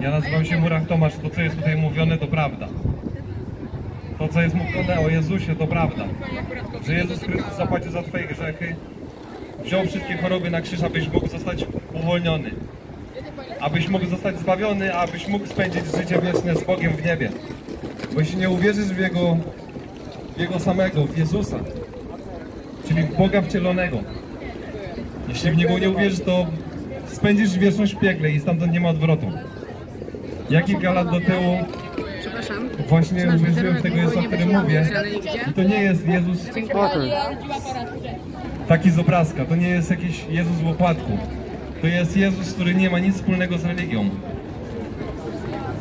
Ja nazywam się Murach Tomasz, to co jest tutaj mówione to prawda. To co jest mówione o Jezusie to prawda. Że Jezus Chrystus zapłacił za Twoje grzechy, wziął wszystkie choroby na krzyż, abyś mógł zostać uwolniony. Abyś mógł zostać zbawiony, abyś mógł spędzić życie wieczne z Bogiem w niebie. Bo jeśli nie uwierzysz w Jego samego, w Jezusa, czyli w Boga wcielonego, jeśli w Niego nie uwierzysz, to spędzisz wieczność w piekle i stamtąd nie ma odwrotu. Ja kilka lat do tyłu właśnie uwierzyłem w tego Jezusa, o którym mówię. I to nie jest Jezus taki z obrazka, to nie jest jakiś Jezus w opłatku. To jest Jezus, który nie ma nic wspólnego z religią.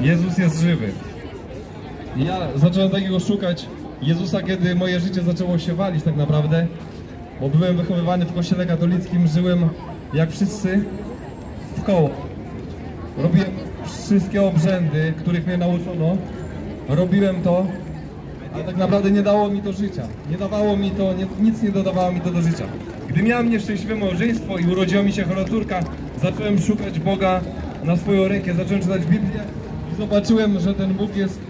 Jezus jest żywy. Ja zacząłem takiego szukać Jezusa, kiedy moje życie zaczęło się walić tak naprawdę. Bo byłem wychowywany w kościele katolickim, żyłem jak wszyscy w koło. Robiłem wszystkie obrzędy, których mnie nauczono. Robiłem to, ale tak naprawdę nie dało mi to życia. Nie dawało mi to, nic nie dodawało mi to do życia. Gdy miałem nieszczęśliwe małżeństwo i urodziła mi się cholotórka, zacząłem szukać Boga na swoją rękę, zacząłem czytać Biblię i zobaczyłem, że ten Bóg jest,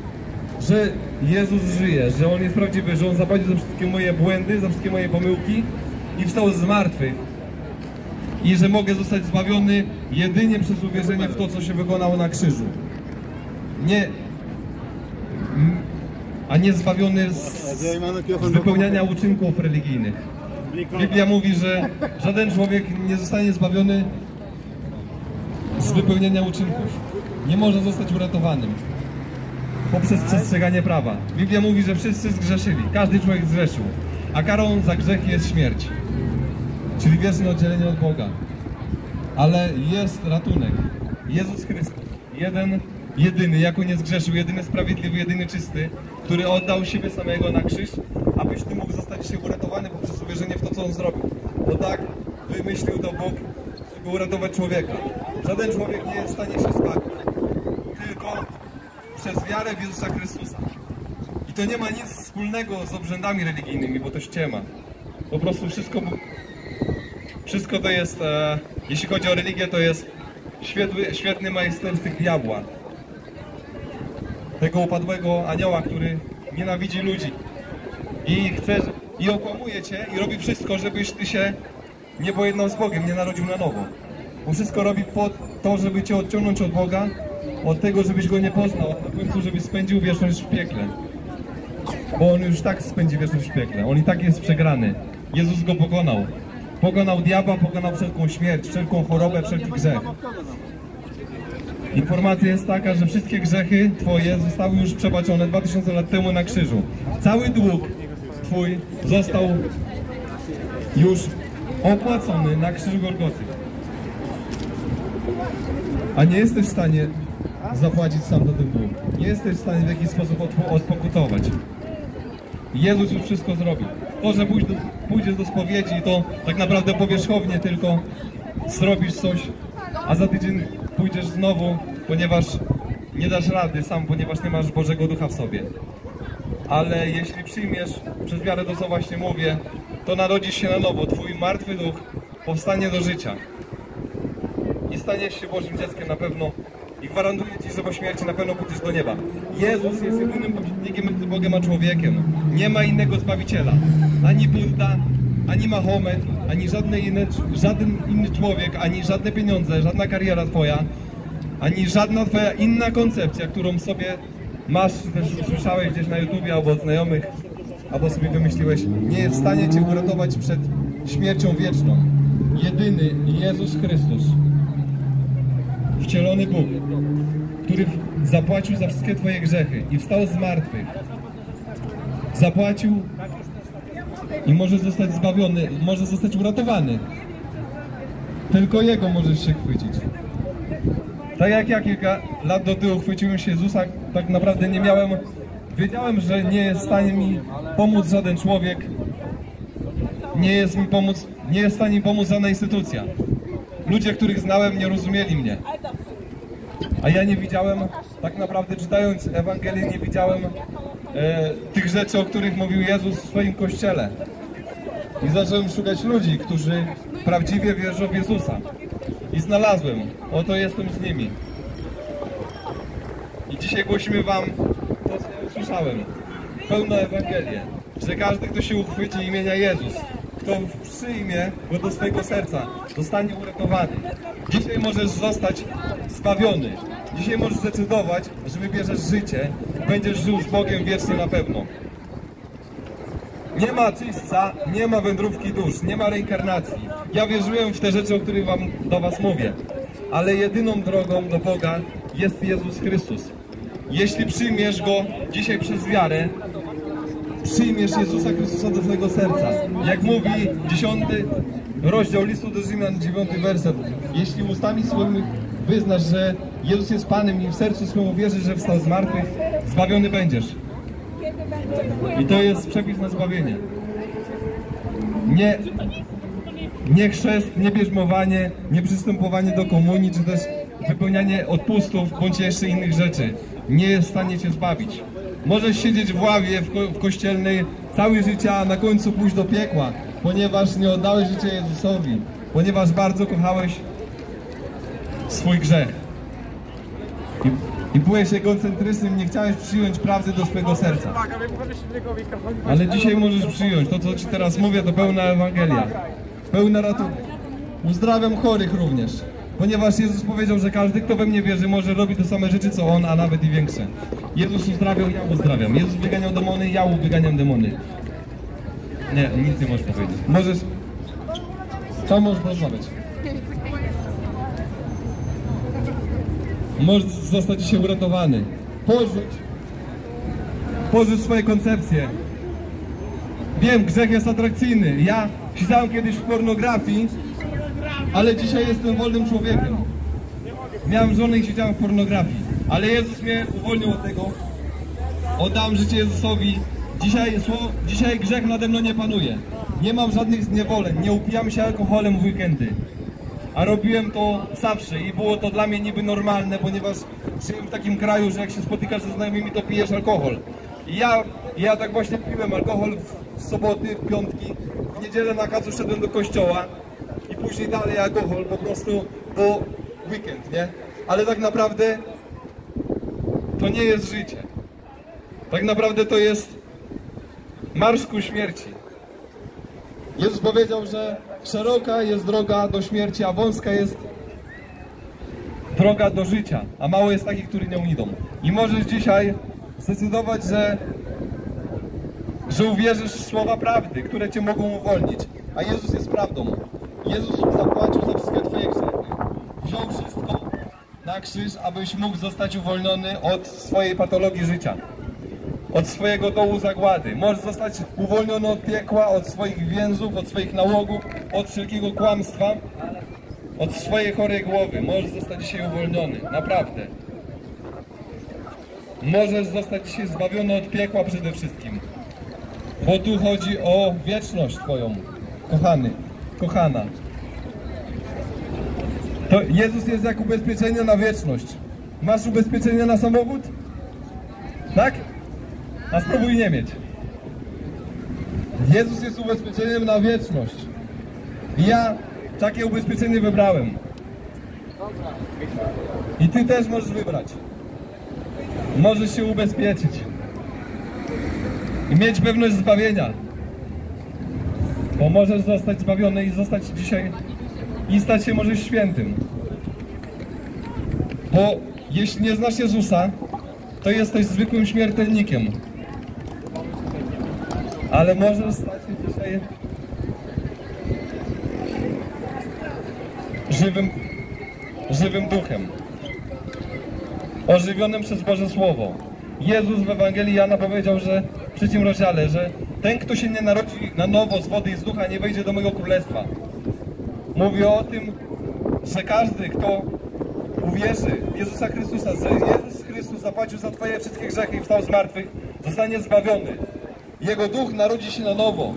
że Jezus żyje, że On jest prawdziwy, że On zapłacił za wszystkie moje błędy, za wszystkie moje pomyłki i wstał z martwych. I że mogę zostać zbawiony jedynie przez uwierzenie w to, co się wykonało na krzyżu. Nie zbawiony z wypełniania uczynków religijnych. Biblia mówi, że żaden człowiek nie zostanie zbawiony z wypełnienia uczynków. Nie może zostać uratowanym poprzez przestrzeganie prawa. Biblia mówi, że wszyscy zgrzeszyli, każdy człowiek zgrzeszył, a karą za grzech jest śmierć, czyli wieczne oddzielenie od Boga. Ale jest ratunek. Jezus Chrystus, jeden, jedyny, jako nie zgrzeszył, jedyny sprawiedliwy, jedyny czysty, który oddał siebie samego na krzyż, abyś Ty mógł zostać się uratowany poprzez uwierzenie w to, co On zrobił. Bo tak wymyślił to Bóg, żeby uratować człowieka. Żaden człowiek nie jest w stanie się zbawić, tylko przez wiarę w Jezusa Chrystusa. I to nie ma nic wspólnego z obrzędami religijnymi, bo to ściema. Po prostu wszystko to jest, jeśli chodzi o religię, to jest świetny majstersztyk diabła. Tego upadłego anioła, który nienawidzi ludzi i chce, i okłamuje Cię i robi wszystko, żebyś Ty się nie pojednał z Bogiem, nie narodził na nowo. Bo wszystko robi po to, żeby Cię odciągnąć od Boga, od tego, żebyś Go nie poznał, a na końcu, żebyś spędził wieczność w piekle. Bo On już tak spędzi wieczność w piekle, On i tak jest przegrany. Jezus Go pokonał. Pokonał diabła, pokonał wszelką śmierć, wszelką chorobę, wszelki grzech. Informacja jest taka, że wszystkie grzechy Twoje zostały już przebaczone 2000 lat temu na krzyżu. Cały dług Twój został już opłacony na krzyżu Golgoty. A nie jesteś w stanie zapłacić sam za ten dług. Nie jesteś w stanie w jakiś sposób odpokutować. Jezus już wszystko zrobił. To, że pójdziesz do spowiedzi, to tak naprawdę powierzchownie tylko zrobisz coś, a za tydzień pójdziesz znowu, ponieważ nie dasz rady sam, ponieważ nie masz Bożego Ducha w sobie. Ale jeśli przyjmiesz przez wiarę to, co właśnie mówię, to narodzisz się na nowo. Twój martwy duch powstanie do życia. I staniesz się Bożym dzieckiem na pewno i gwarantuję Ci, że po śmierci na pewno pójdziesz do nieba. Jezus jest jedynym pośrednikiem między Bogiem a człowiekiem. Nie ma innego Zbawiciela. Ani Budda, ani Mahomet, ani żaden inny człowiek, ani żadne pieniądze, żadna kariera Twoja, ani żadna Twoja inna koncepcja, którą sobie masz, też usłyszałeś gdzieś na YouTubie, albo od znajomych, albo sobie wymyśliłeś, nie jest w stanie Cię uratować przed śmiercią wieczną. Jedyny Jezus Chrystus, wcielony Bóg, który zapłacił za wszystkie Twoje grzechy i wstał z martwych, zapłacił i możesz zostać zbawiony, możesz zostać uratowany. Tylko Jego możesz się chwycić. Tak jak ja kilka lat do tyłu chwyciłem się Jezusa, tak naprawdę nie miałem... Wiedziałem, że nie jest w stanie mi pomóc żaden człowiek. Nie jest w stanie mi pomóc żadna instytucja. Ludzie, których znałem, nie rozumieli mnie. A ja nie widziałem, tak naprawdę czytając Ewangelię, nie widziałem tych rzeczy, o których mówił Jezus w swoim Kościele. I zacząłem szukać ludzi, którzy prawdziwie wierzą w Jezusa. I znalazłem. Oto jestem z nimi. I dzisiaj głosimy wam to, co usłyszałem. Pełną Ewangelię, że każdy, kto się uchwyci imienia Jezus, kto przyjmie go do swojego serca, zostanie uratowany. Dzisiaj możesz zostać zbawiony. Dzisiaj możesz zdecydować, że wybierzesz życie, będziesz żył z Bogiem wiecznie na pewno. Nie ma czyśćca, nie ma wędrówki dusz, nie ma reinkarnacji. Ja wierzyłem w te rzeczy, o których do was mówię. Ale jedyną drogą do Boga jest Jezus Chrystus. Jeśli przyjmiesz Go dzisiaj przez wiarę, przyjmiesz Jezusa Chrystusa do swojego serca. Jak mówi 10. rozdział listu do Rzymian, 9. werset. Jeśli ustami swoimi wyznasz, że Jezus jest Panem i w sercu swym uwierzysz, że wstał z martwych, zbawiony będziesz. I to jest przepis na zbawienie. Nie chrzest, nie bierzmowanie, nie przystępowanie do komunii, czy też wypełnianie odpustów, bądź jeszcze innych rzeczy. Nie jest w stanie cię zbawić. Możesz siedzieć w ławie w kościelnej całe życie, a na końcu pójść do piekła, ponieważ nie oddałeś życia Jezusowi, ponieważ bardzo kochałeś swój grzech. I byłeś egocentrycznym, nie chciałeś przyjąć prawdy do swojego serca. Ale dzisiaj możesz przyjąć to, co ci teraz mówię, to pełna Ewangelia. Pełna ratunku. Uzdrawiam chorych również. Ponieważ Jezus powiedział, że każdy, kto we mnie wierzy, może robić te same rzeczy, co On, a nawet i większe. Jezus uzdrawiał, ja uzdrawiam. Jezus wyganiał demony, ja wyganiam demony. Nie, nic nie możesz powiedzieć. Możesz... To możesz rozmawiać. Możesz zostać dzisiaj uratowany. Porzuć swoje koncepcje. Wiem, grzech jest atrakcyjny. Ja siedziałem kiedyś w pornografii, ale dzisiaj jestem wolnym człowiekiem. Miałem żonę i siedziałem w pornografii, ale Jezus mnie uwolnił od tego. Oddałem życie Jezusowi. Dzisiaj grzech nade mną nie panuje. Nie mam żadnych zniewoleń, nie upijam się alkoholem w weekendy. A robiłem to zawsze i było to dla mnie niby normalne, ponieważ żyłem w takim kraju, że jak się spotykasz ze znajomymi, to pijesz alkohol. I ja tak właśnie piłem alkohol w soboty, w piątki, w niedzielę na kacu szedłem do kościoła. I później dalej alkohol po prostu po weekend, nie? Ale tak naprawdę to nie jest życie. Tak naprawdę to jest marsz ku śmierci. Jezus powiedział, że szeroka jest droga do śmierci, a wąska jest droga do życia, a mało jest takich, którzy nią idą. I możesz dzisiaj zdecydować, że uwierzysz w słowa prawdy, które cię mogą uwolnić, a Jezus jest prawdą. Jezus zapłacił za wszystkie twoje grzechy. Wziął wszystko na krzyż, abyś mógł zostać uwolniony od swojej patologii życia. Od swojego dołu zagłady. Możesz zostać uwolniony od piekła, od swoich więzów, od swoich nałogów, od wszelkiego kłamstwa, od swojej chorej głowy. Możesz zostać dzisiaj uwolniony. Naprawdę. Możesz zostać dzisiaj zbawiony od piekła przede wszystkim. Bo tu chodzi o wieczność twoją, kochany. Kochana. To Jezus jest jak ubezpieczenie na wieczność. Masz ubezpieczenie na samochód? Tak? A spróbuj nie mieć. Jezus jest ubezpieczeniem na wieczność. I ja takie ubezpieczenie wybrałem. I ty też możesz wybrać. Możesz się ubezpieczyć. I mieć pewność zbawienia. Bo możesz zostać zbawiony i zostać dzisiaj i stać się możesz świętym. Bo jeśli nie znasz Jezusa, to jesteś zwykłym śmiertelnikiem. Ale możesz stać się dzisiaj żywym duchem. Ożywionym przez Boże Słowo. Jezus w Ewangelii Jana powiedział, że w 3. rozdziale, że ten, kto się nie narodzi na nowo z wody i z ducha, nie wejdzie do mojego królestwa. Mówię o tym, że każdy, kto uwierzy w Jezusa Chrystusa, że Jezus Chrystus zapłacił za twoje wszystkie grzechy i wstał z martwych, zostanie zbawiony. Jego duch narodzi się na nowo.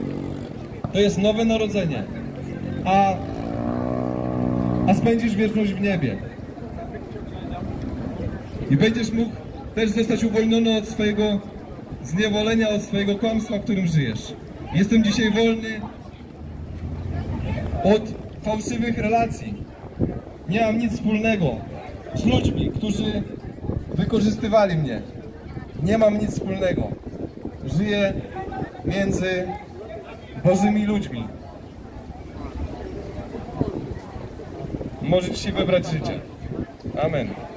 To jest nowe narodzenie. A spędzisz wieczność w niebie. I będziesz mógł też zostać uwolniony od swojego zniewolenia, od swojego kłamstwa, w którym żyjesz. Jestem dzisiaj wolny od fałszywych relacji. Nie mam nic wspólnego z ludźmi, którzy Wykorzystywali mnie. Nie mam nic wspólnego. Żyję między Bożymi ludźmi. Możecie się wybrać życie. Amen.